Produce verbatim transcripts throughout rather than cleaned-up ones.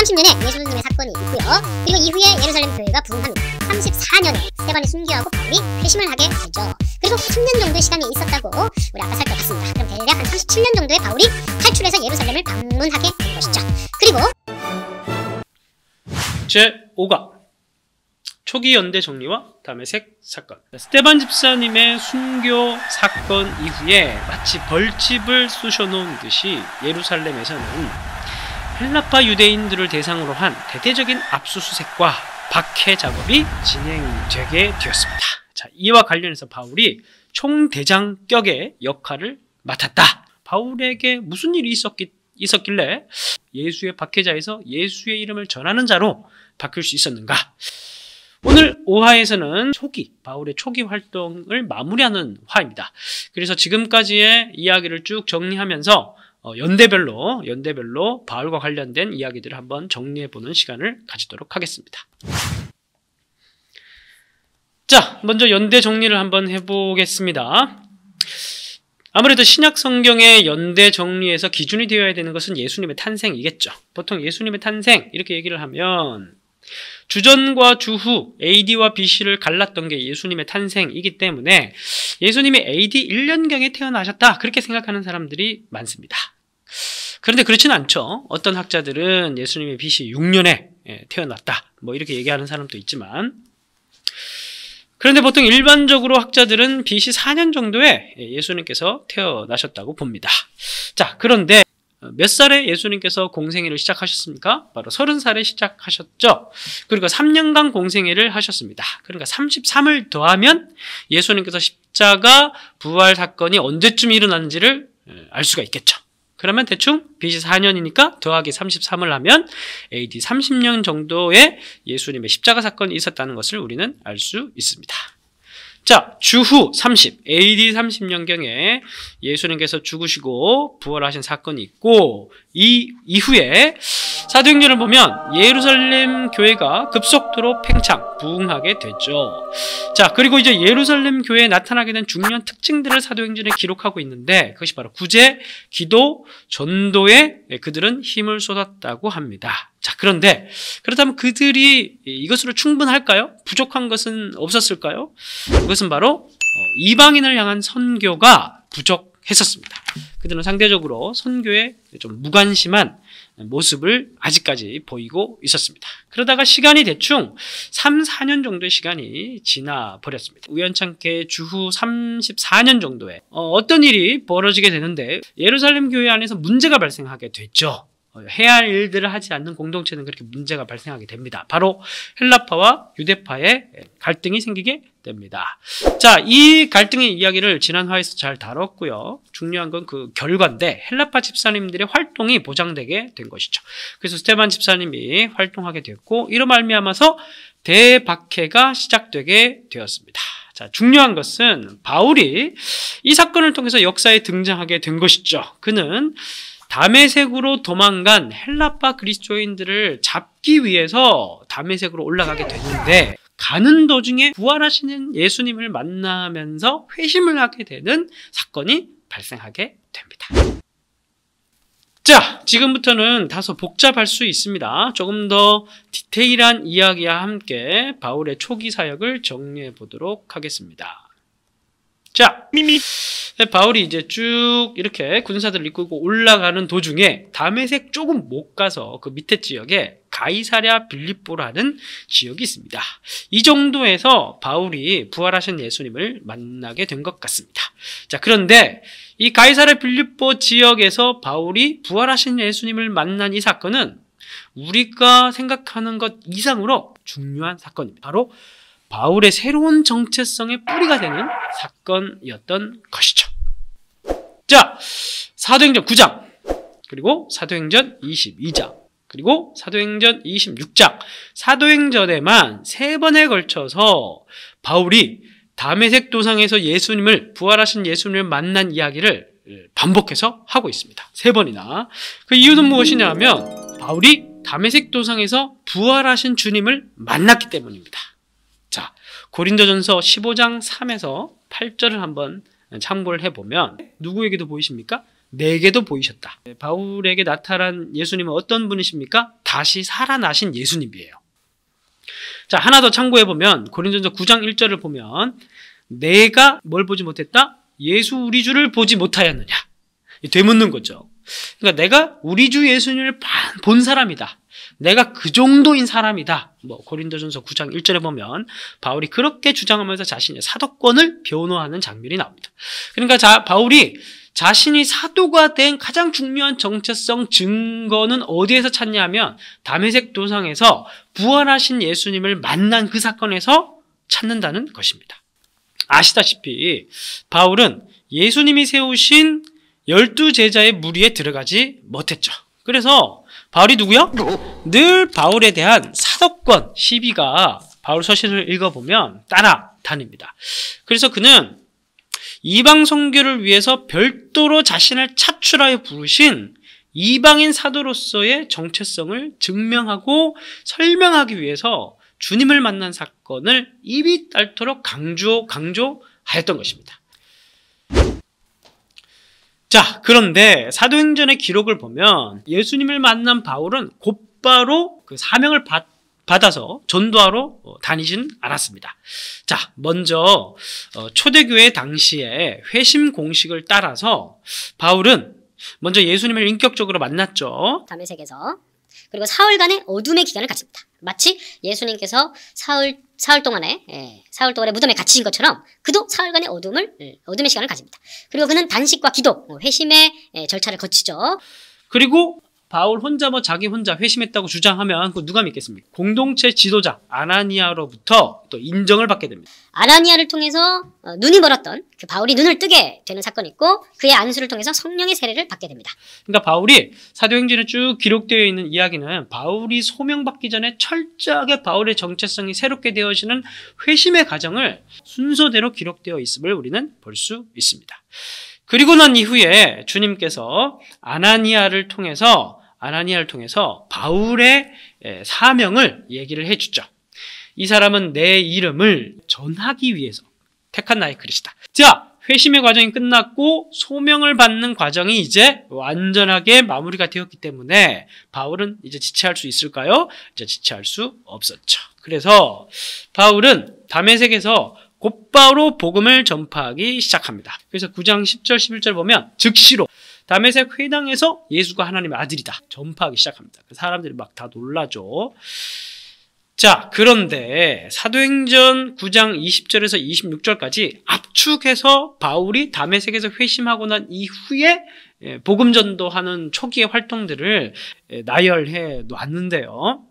삼십 년에 예수님의 사건이 있고요. 그리고 이후에 예루살렘 교회가 부흥합니다. 삼십사 년에 스데반이 순교하고 바울이 회심을 하게 되죠. 그리고 십 년 정도의 시간이 있었다고 우리 아까 살펴봤습니다. 그럼 대략 한 삼십칠 년 정도에 바울이 탈출해서 예루살렘을 방문하게 된 것이죠. 그리고 제오 강 초기 연대 정리와 다메섹 사건. 스데반 집사님의 순교 사건 이후에 마치 벌집을 쑤셔놓은 듯이 예루살렘에서는 헬라파 유대인들을 대상으로 한 대대적인 압수수색과 박해 작업이 진행되게 되었습니다. 자, 이와 관련해서 바울이 총대장격의 역할을 맡았다. 바울에게 무슨 일이 있었기, 있었길래 예수의 박해자에서 예수의 이름을 전하는 자로 바뀔 수 있었는가? 오늘 오 화에서는 초기, 바울의 초기 활동을 마무리하는 화입니다. 그래서 지금까지의 이야기를 쭉 정리하면서 어, 연대별로, 연대별로 바울과 관련된 이야기들을 한번 정리해보는 시간을 가지도록 하겠습니다. 자, 먼저 연대 정리를 한번 해보겠습니다. 아무래도 신약 성경의 연대 정리에서 기준이 되어야 되는 것은 예수님의 탄생이겠죠. 보통 예수님의 탄생, 이렇게 얘기를 하면 주전과 주후 에이디와 비씨를 갈랐던 게 예수님의 탄생이기 때문에 예수님이 에이디 일 년경에 태어나셨다 그렇게 생각하는 사람들이 많습니다. 그런데 그렇지는 않죠. 어떤 학자들은 예수님이 비씨 육 년에 태어났다 뭐 이렇게 얘기하는 사람도 있지만, 그런데 보통 일반적으로 학자들은 비씨 사 년 정도에 예수님께서 태어나셨다고 봅니다. 자, 그런데 몇 살에 예수님께서 공생애를 시작하셨습니까? 바로 서른 살에 시작하셨죠. 그리고 삼 년간 공생애를 하셨습니다. 그러니까 삼십삼을 더하면 예수님께서 십자가 부활 사건이 언제쯤 일어났는지를 알 수가 있겠죠. 그러면 대충 비씨 사 년이니까 더하기 삼십삼을 하면 에이디 삼십 년 정도에 예수님의 십자가 사건이 있었다는 것을 우리는 알 수 있습니다. 자, 주후 삼십, 에이디 삼십 년경에 예수님께서 죽으시고 부활하신 사건이 있고, 이 이후에 사도행전을 보면 예루살렘 교회가 급속도로 팽창, 부흥하게 됐죠. 자, 그리고 이제 예루살렘 교회에 나타나게 된 중요한 특징들을 사도행전에 기록하고 있는데, 그것이 바로 구제, 기도, 전도에 그들은 힘을 쏟았다고 합니다. 자, 그런데 그렇다면 그들이 이것으로 충분할까요? 부족한 것은 없었을까요? 그것은 바로 이방인을 향한 선교가 부족했었습니다. 그들은 상대적으로 선교에 좀 무관심한 모습을 아직까지 보이고 있었습니다. 그러다가 시간이 대충 삼, 사 년 정도의 시간이 지나버렸습니다. 우연찮게 주후 삼십사 년 정도에 어떤 일이 벌어지게 되는데 예루살렘 교회 안에서 문제가 발생하게 됐죠. 해야 할 일들을 하지 않는 공동체는 그렇게 문제가 발생하게 됩니다. 바로 헬라파와 유대파의 갈등이 생기게 됩니다. 자, 이 갈등의 이야기를 지난화에서 잘 다뤘고요. 중요한 건 그 결과인데 헬라파 집사님들의 활동이 보장되게 된 것이죠. 그래서 스데반 집사님이 활동하게 됐고, 이로 말미암아서 대박해가 시작되게 되었습니다. 자, 중요한 것은 바울이 이 사건을 통해서 역사에 등장하게 된 것이죠. 그는 다메섹으로 도망간 헬라파 그리스도인들을 잡기 위해서 다메섹으로 올라가게 됐는데, 가는 도중에 부활하시는 예수님을 만나면서 회심을 하게 되는 사건이 발생하게 됩니다. 자, 지금부터는 다소 복잡할 수 있습니다. 조금 더 디테일한 이야기와 함께 바울의 초기 사역을 정리해 보도록 하겠습니다. 자, 미미. 바울이 이제 쭉 이렇게 군사들을 이끌고 올라가는 도중에 다메섹 조금 못 가서 그 밑에 지역에 가이사랴 빌립보라는 지역이 있습니다. 이 정도에서 바울이 부활하신 예수님을 만나게 된 것 같습니다. 자, 그런데 이 가이사랴 빌립보 지역에서 바울이 부활하신 예수님을 만난 이 사건은 우리가 생각하는 것 이상으로 중요한 사건입니다. 바로 바울의 새로운 정체성의 뿌리가 되는 사건이었던 것이죠. 자, 사도행전 구 장, 그리고 사도행전 이십이 장, 그리고 사도행전 이십육 장, 사도행전에만 세 번에 걸쳐서 바울이 다메섹 도상에서 예수님을, 부활하신 예수님을 만난 이야기를 반복해서 하고 있습니다. 세 번이나. 그 이유는 무엇이냐 하면 바울이 다메섹 도상에서 부활하신 주님을 만났기 때문입니다. 자, 고린도전서 십오 장 삼에서 팔 절을 한번 참고를 해보면 누구에게도 보이십니까? 내게도 보이셨다. 바울에게 나타난 예수님은 어떤 분이십니까? 다시 살아나신 예수님이에요. 자, 하나 더 참고해보면 고린도전서 구 장 일 절을 보면 내가 뭘 보지 못했다? 예수 우리 주를 보지 못하였느냐? 되묻는 거죠. 그러니까 내가 우리 주 예수님을 본 사람이다. 내가 그 정도인 사람이다. 뭐 고린도전서 구 장 일 절에 보면 바울이 그렇게 주장하면서 자신의 사도권을 변호하는 장면이 나옵니다. 그러니까 자, 바울이 자신이 사도가 된 가장 중요한 정체성 증거는 어디에서 찾냐 하면 다메섹 도상에서 부활하신 예수님을 만난 그 사건에서 찾는다는 것입니다. 아시다시피 바울은 예수님이 세우신 열두 제자의 무리에 들어가지 못했죠. 그래서 바울이 누구요? 늘 바울에 대한 사도권 시비가 바울 서신을 읽어보면 따라다닙니다. 그래서 그는 이방 선교를 위해서 별도로 자신을 차출하여 부르신 이방인 사도로서의 정체성을 증명하고 설명하기 위해서 주님을 만난 사건을 입이 닳도록 강조, 강조하였던 것입니다. 자, 그런데 사도행전의 기록을 보면 예수님을 만난 바울은 곧바로 그 사명을 받 받아서 전도하러 다니진 않았습니다. 자, 먼저 초대교회 당시에 회심 공식을 따라서 바울은 먼저 예수님을 인격적으로 만났죠. 다메섹에서. 그리고 사흘간의 어둠의 기간을 가집니다. 마치 예수님께서 사흘, 사흘 동안에 예, 사흘 동안에 무덤에 갇히신 것처럼 그도 사흘간의 어둠을 어둠의 시간을 가집니다. 그리고 그는 단식과 기도, 회심의 예, 절차를 거치죠. 그리고 바울 혼자 뭐 자기 혼자 회심했다고 주장하면 그 누가 믿겠습니까? 공동체 지도자 아나니아로부터 또 인정을 받게 됩니다. 아나니아를 통해서 눈이 멀었던 그 바울이 눈을 뜨게 되는 사건이 있고 그의 안수를 통해서 성령의 세례를 받게 됩니다. 그러니까 바울이 사도행전에 쭉 기록되어 있는 이야기는 바울이 소명받기 전에 철저하게 바울의 정체성이 새롭게 되어지는 회심의 과정을 순서대로 기록되어 있음을 우리는 볼 수 있습니다. 그리고 난 이후에 주님께서 아나니아를 통해서 아나니아를 통해서 바울의 사명을 얘기를 해주죠. 이 사람은 내 이름을 전하기 위해서 택한 나의 그릇이다. 자, 회심의 과정이 끝났고 소명을 받는 과정이 이제 완전하게 마무리가 되었기 때문에 바울은 이제 지체할 수 있을까요? 이제 지체할 수 없었죠. 그래서 바울은 다메섹에서 곧바로 복음을 전파하기 시작합니다. 그래서 구 장 십 절 십일 절 보면 즉시로 다메섹 회당에서 예수가 하나님의 아들이다 전파하기 시작합니다. 사람들이 막 다 놀라죠. 자, 그런데 사도행전 구 장 이십 절에서 이십육 절까지 압축해서 바울이 다메섹에서 회심하고 난 이후에 복음 전도하는 초기의 활동들을 나열해 놓았는데요.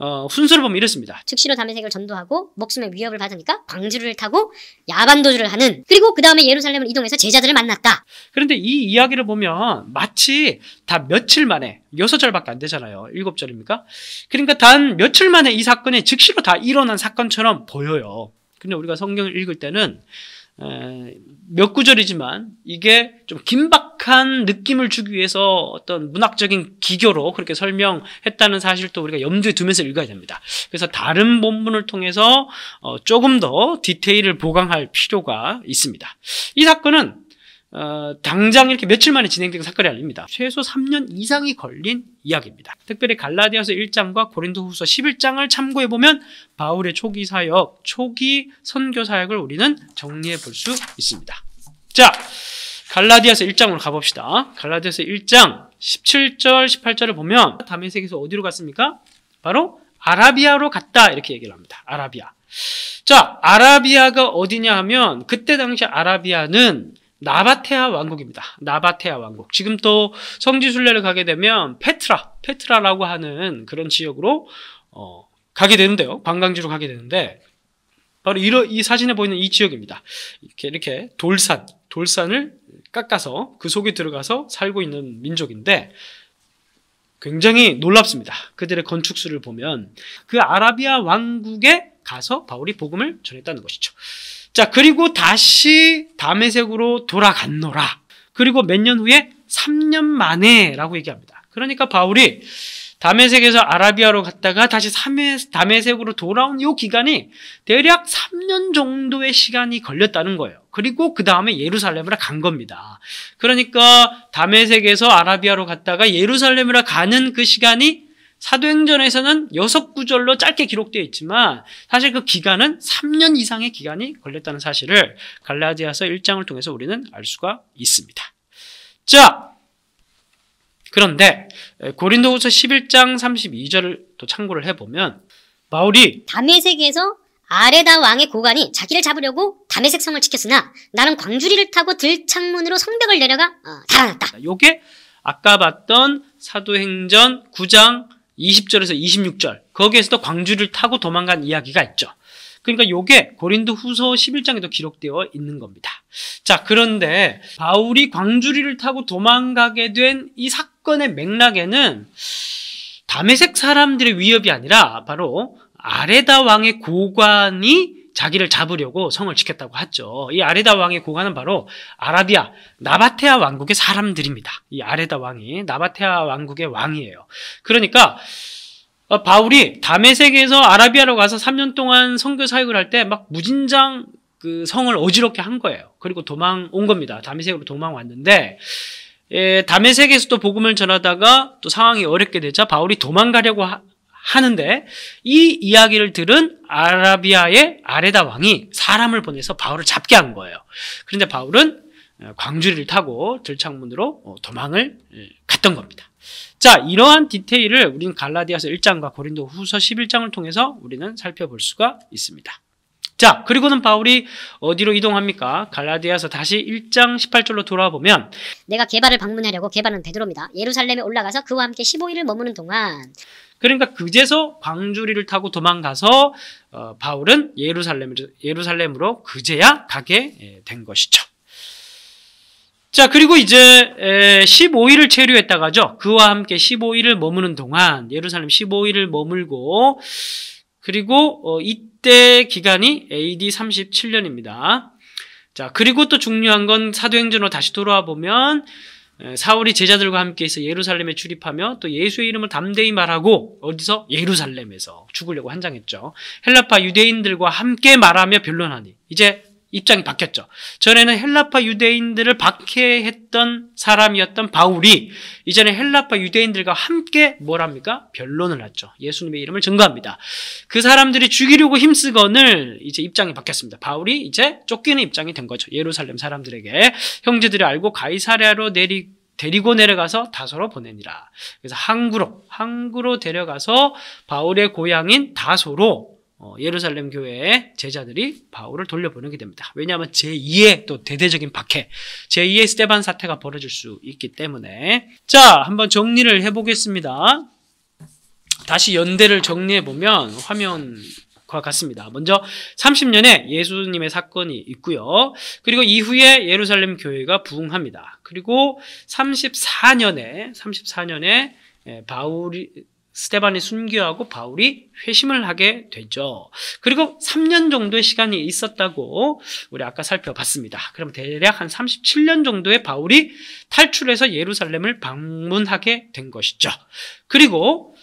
어, 순서를 보면 이렇습니다. 즉시로 다메섹을 전도하고 목숨의 위협을 받으니까 광주를 타고 야반도주를 하는, 그리고 그 다음에 예루살렘을 이동해서 제자들을 만났다. 그런데 이 이야기를 보면 마치 다 며칠 만에, 여섯 절밖에 안 되잖아요. 일곱 절입니까? 그러니까 단 며칠 만에 이 사건이 즉시로 다 일어난 사건처럼 보여요. 근데 우리가 성경을 읽을 때는 에, 몇 구절이지만 이게 좀 긴박한 느낌을 주기 위해서 어떤 문학적인 기교로 그렇게 설명했다는 사실도 우리가 염두에 두면서 읽어야 됩니다. 그래서 다른 본문을 통해서 어, 조금 더 디테일을 보강할 필요가 있습니다. 이 사건은 어, 당장 이렇게 며칠 만에 진행된 사건이 아닙니다. 최소 삼 년 이상이 걸린 이야기입니다. 특별히 갈라디아서 일 장과 고린도후서 십일 장을 참고해보면 바울의 초기 사역, 초기 선교 사역을 우리는 정리해 볼 수 있습니다. 자, 갈라디아서 일 장으로 가봅시다. 갈라디아서 일 장 십칠 절 십팔 절을 보면 다메섹에서 어디로 갔습니까? 바로 아라비아로 갔다, 이렇게 얘기를 합니다. 아라비아. 자, 아라비아가 어디냐 하면 그때 당시 아라비아는 나바테아 왕국입니다. 나바테아 왕국. 지금 또 성지순례를 가게 되면 페트라, 페트라라고 하는 그런 지역으로 어, 가게 되는데요. 관광지로 가게 되는데 바로 이러, 이 사진에 보이는 이 지역입니다. 이렇게, 이렇게 돌산, 돌산을 깎아서 그 속에 들어가서 살고 있는 민족인데 굉장히 놀랍습니다. 그들의 건축수를 보면 그 아라비아 왕국에 가서 바울이 복음을 전했다는 것이죠. 자, 그리고 다시 다메섹으로 돌아갔노라. 그리고 몇 년 후에 삼 년 만에 라고 얘기합니다. 그러니까 바울이 다메섹에서 아라비아로 갔다가 다시 다메섹으로 돌아온 이 기간이 대략 삼 년 정도의 시간이 걸렸다는 거예요. 그리고 그 다음에 예루살렘으로 간 겁니다. 그러니까 다메섹에서 아라비아로 갔다가 예루살렘으로 가는 그 시간이 사도행전에서는 여섯 구절로 짧게 기록되어 있지만 사실 그 기간은 삼 년 이상의 기간이 걸렸다는 사실을 갈라디아서 일 장을 통해서 우리는 알 수가 있습니다. 자, 그런데 고린도후서 십일 장 삼십이 절을 또 참고를 해보면 바울이 다메섹에서 아레다 왕의 고관이 자기를 잡으려고 다메섹 성을 지켰으나 나는 광주리를 타고 들창문으로 성벽을 내려가 어, 달아났다. 요게 아까 봤던 사도행전 구 장 이십 절에서 이십육 절 거기에서도 광주리를 타고 도망간 이야기가 있죠. 그러니까 요게 고린도후서 십일 장에도 기록되어 있는 겁니다. 자, 그런데 바울이 광주리를 타고 도망가게 된 이 사건의 맥락에는 다메섹 사람들의 위협이 아니라 바로 아레다 왕의 고관이 자기를 잡으려고 성을 지켰다고 하죠. 이 아레다 왕의 고관은 바로 아라비아, 나바테아 왕국의 사람들입니다. 이 아레다 왕이 나바테아 왕국의 왕이에요. 그러니까 바울이 다메섹에서 아라비아로 가서 삼 년 동안 선교 사역을 할 때 막 무진장 그 성을 어지럽게 한 거예요. 그리고 도망 온 겁니다. 다메섹으로 도망 왔는데 예, 다메섹에서도 복음을 전하다가 또 상황이 어렵게 되자 바울이 도망가려고 하, 하는데 이 이야기를 들은 아라비아의 아레다 왕이 사람을 보내서 바울을 잡게 한 거예요. 그런데 바울은 광주리를 타고 들창문으로 도망을 갔던 겁니다. 자, 이러한 디테일을 우리는 갈라디아서 일 장과 고린도 후서 십일 장을 통해서 우리는 살펴볼 수가 있습니다. 자, 그리고는 바울이 어디로 이동합니까? 갈라디아서 다시 일 장 십팔 절로 돌아와 보면 내가 게바를 방문하려고, 게바는 베드로입니다, 예루살렘에 올라가서 그와 함께 십오 일을 머무는 동안. 그러니까 그제서 광주리를 타고 도망가서 어, 바울은 예루살렘, 예루살렘으로 그제야 가게 된 것이죠. 자, 그리고 이제 십오 일을 체류했다고 하죠. 그와 함께 십오 일을 머무는 동안 예루살렘 십오 일을 머물고, 그리고 이때 기간이 에이디 삼십칠 년입니다. 자, 그리고 또 중요한 건 사도행전으로 다시 돌아와 보면 사울이 제자들과 함께해서 예루살렘에 출입하며 또 예수의 이름을 담대히 말하고 어디서? 예루살렘에서 죽으려고 한장했죠. 헬라파 유대인들과 함께 말하며 변론하니 이제 입장이 바뀌었죠. 전에는 헬라파 유대인들을 박해했던 사람이었던 바울이 이전에 헬라파 유대인들과 함께 뭘 합니까? 변론을 하죠. 예수님의 이름을 증거합니다. 그 사람들이 죽이려고 힘쓰건을 이제 입장이 바뀌었습니다. 바울이 이제 쫓기는 입장이 된 거죠. 예루살렘 사람들에게 형제들이 알고 가이사랴로 내리, 데리고 내려가서 다소로 보내니라. 그래서 항구로 항구로 데려가서 바울의 고향인 다소로 어, 예루살렘 교회의 제자들이 바울을 돌려보내게 됩니다. 왜냐하면 제이의 또 대대적인 박해, 제이의 스데반 사태가 벌어질 수 있기 때문에. 자, 한번 정리를 해보겠습니다. 다시 연대를 정리해보면 화면과 같습니다. 먼저 삼십 년에 예수님의 사건이 있고요. 그리고 이후에 예루살렘 교회가 부흥합니다. 그리고 삼십사 년에 삼십사 년에 바울이 스데반이 순교하고 바울이 회심을 하게 되죠. 그리고 삼 년 정도의 시간이 있었다고 우리 아까 살펴봤습니다. 그럼 대략 한 삼십칠 년 정도의 바울이 탈출해서 예루살렘을 방문하게 된 것이죠. 그리고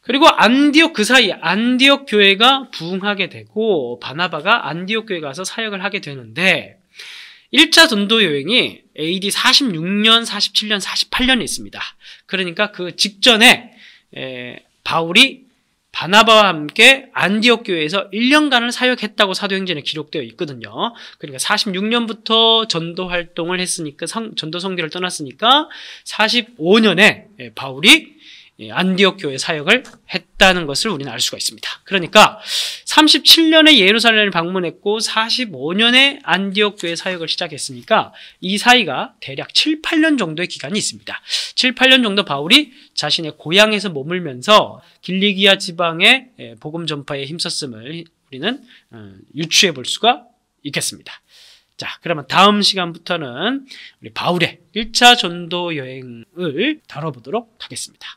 그리고 안디옥, 그 사이 안디옥 교회가 부흥하게 되고 바나바가 안디옥 교회 가서 사역을 하게 되는데 일 차 전도 여행이 에이디 사십육 년, 사십칠 년, 사십팔 년에 있습니다. 그러니까 그 직전에 에, 바울이 바나바와 함께 안디옥 교회에서 일 년간을 사역했다고 사도행전에 기록되어 있거든요. 그러니까 사십육 년부터 전도 활동을 했으니까 성, 전도 선교를 떠났으니까 사십오 년에 에, 바울이 에, 안디옥 교회 사역을 했다는 것을 우리는 알 수가 있습니다. 그러니까 삼십칠 년에 예루살렘을 방문했고 사십오 년에 안디옥 교회 사역을 시작했으니까 이 사이가 대략 칠, 팔 년 정도의 기간이 있습니다. 칠, 팔 년 정도 바울이 자신의 고향에서 머물면서 길리기아 지방의 복음 전파에 힘썼음을 우리는 유추해 볼 수가 있겠습니다. 자, 그러면 다음 시간부터는 우리 바울의 일 차 전도 여행을 다뤄보도록 하겠습니다.